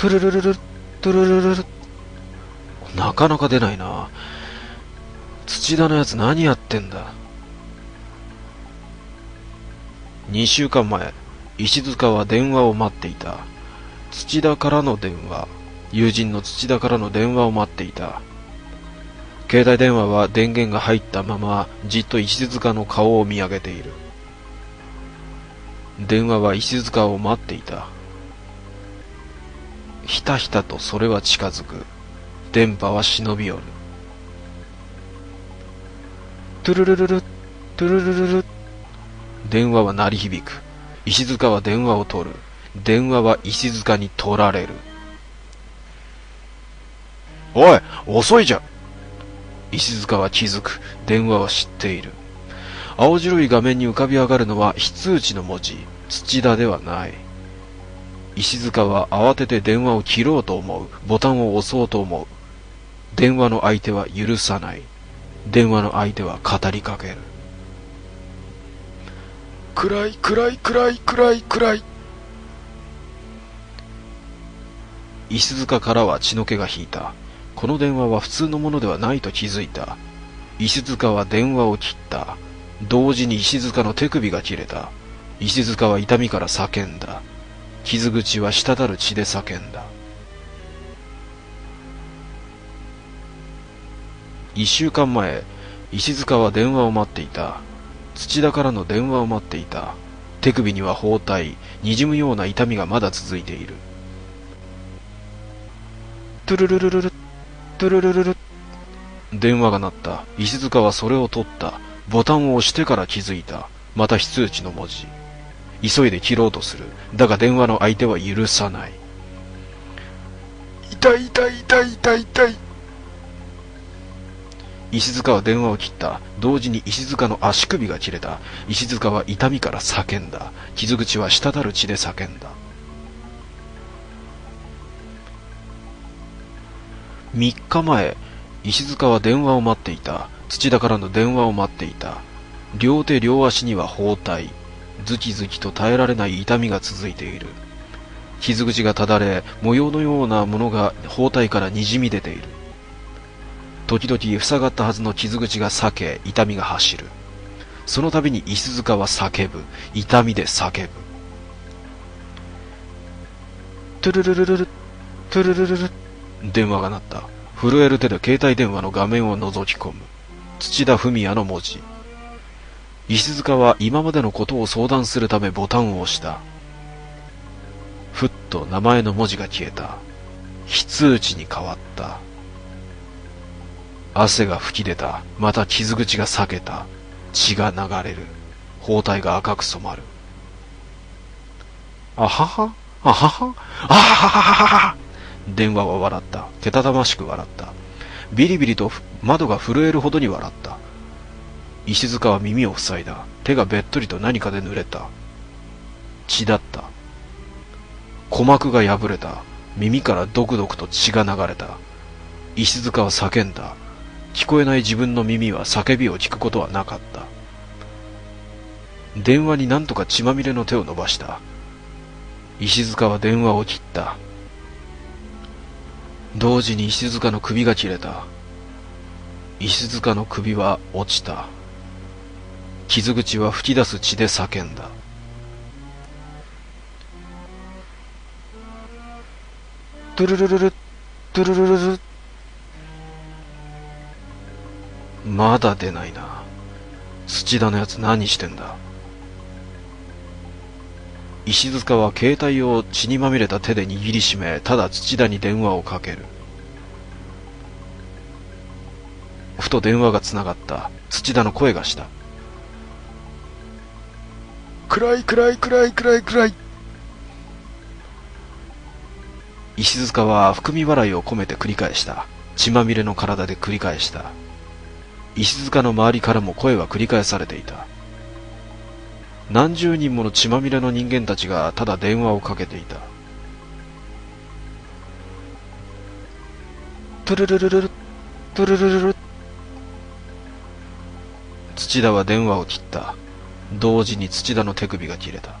トゥルルルルトゥルルルル。なかなか出ないな。土田のやつ何やってんだ。2週間前、石塚は電話を待っていた。土田からの電話。友人の土田からの電話を待っていた。携帯電話は電源が入ったまま、じっと石塚の顔を見上げている。電話は石塚を待っていた。ひたひたとそれは近づく。電波は忍び寄る。トゥルルルル、トゥルルルル。電話は鳴り響く。石塚は電話を取る。電話は石塚に取られる。おい、遅いじゃん。石塚は気づく。電話は知っている。青白い画面に浮かび上がるのは非通知の文字。土田ではない。石塚は慌てて電話を切ろうと思う。ボタンを押そうと思う。電話の相手は許さない。電話の相手は語りかける。暗い暗い暗い暗い暗い。石塚からは血の気が引いた。この電話は普通のものではないと気づいた。石塚は電話を切った。同時に石塚の手首が切れた。石塚は痛みから叫んだ。傷口は滴る血で叫んだ。1週間前、石塚は電話を待っていた。土田からの電話を待っていた。手首には包帯、滲むような痛みがまだ続いている。トゥルルルルル、トゥルルルル。電話が鳴った。石塚はそれを取った。ボタンを押してから気づいた。また非通知の文字。急いで切ろうとする。だが電話の相手は許さない。痛い痛い痛い痛い痛い。石塚は電話を切った。同時に石塚の足首が切れた。石塚は痛みから叫んだ。傷口は滴る血で叫んだ。3日前、石塚は電話を待っていた。土田からの電話を待っていた。両手両足には包帯。ズキズキと耐えられない痛みが続いている。傷口がただれ、模様のようなものが包帯からにじみ出ている。時々塞がったはずの傷口が裂け、痛みが走る。その度に石塚は叫ぶ。痛みで叫ぶ。トゥルルルルル、トゥルルルル。電話が鳴った。震える手で携帯電話の画面を覗き込む。土田文也の文字。石塚は今までのことを相談するためボタンを押した。ふっと名前の文字が消えた。非通知に変わった。汗が噴き出た。また傷口が裂けた。血が流れる。包帯が赤く染まる。あははあははあははははは。電話は笑った。けたたましく笑った。ビリビリと窓が震えるほどに笑った。石塚は耳を塞いだ。手がべっとりと何かで濡れた。血だった。鼓膜が破れた。耳からドクドクと血が流れた。石塚は叫んだ。聞こえない自分の耳は叫びを聞くことはなかった。電話になんとか血まみれの手を伸ばした。石塚は電話を切った。同時に石塚の首が切れた。石塚の首は落ちた。傷口は噴き出す血で叫んだ。トゥルルルル、トゥルルルル。まだ出ないな。土田のやつ何してんだ。石塚は携帯を血にまみれた手で握りしめ、ただ土田に電話をかける。ふと電話がつながった。土田の声がした。暗い暗い暗い暗い暗い。石塚は含み笑いを込めて繰り返した。血まみれの体で繰り返した。石塚の周りからも声は繰り返されていた。何十人もの血まみれの人間たちがただ電話をかけていた。トゥルルルルル、トゥルルルル。土田は電話を切った。同時に土田の手首が切れた。